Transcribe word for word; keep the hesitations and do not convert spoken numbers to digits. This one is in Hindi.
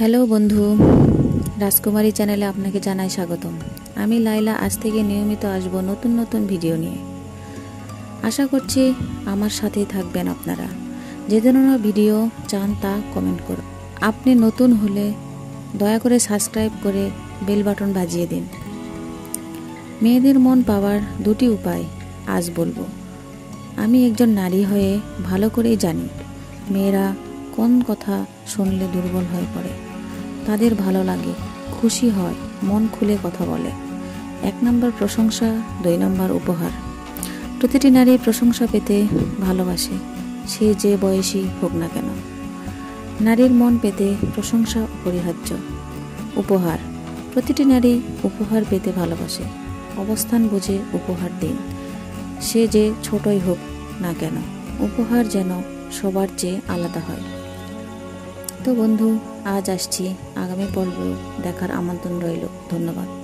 हेलो बंधु राजकुमारी चैनले आपनाके जानाई स्वागतम। आमी लाइला आज थेके नियमित आसबो नतून नतून भिडियो निये। आशा करछि आमार साथेई थाकबेन आपनारा। जे धरनेर भिडियो चान ता कमेंट करो। आपनि नतून होले दया करे सबस्क्राइब करे बेल बाटन बाजिये दिन। मेयेदेर मन पावार दुटी उपाय आज बोलबो। आमी एकजन नारी हये भालो करेई जानि मेयेरा कोन कथा शुनले दुर्बल हये पड़े, तादेर भालो लागे, खुशी हय, मन खुले कथा बोले। एक नम्बर प्रशंसा, दुई नम्बर उपहार। प्रतिटी नारी प्रशंसा पेते भालोबाशे, से जे बयसी होक ना केन। नारीर मन पेते प्रशंसा अपरिहार्य। उपहार, प्रतिटी नारी उपहार पेते भालोबाशे, अवस्थान बुझे उपहार दिन, से जे छोटोई होक ना केन। उपहार जेन सबार चेये आलादा हय। तो बंधु आज आसछि आगामी पर्व देखार आमंत्रण रइल। धन्यवाद।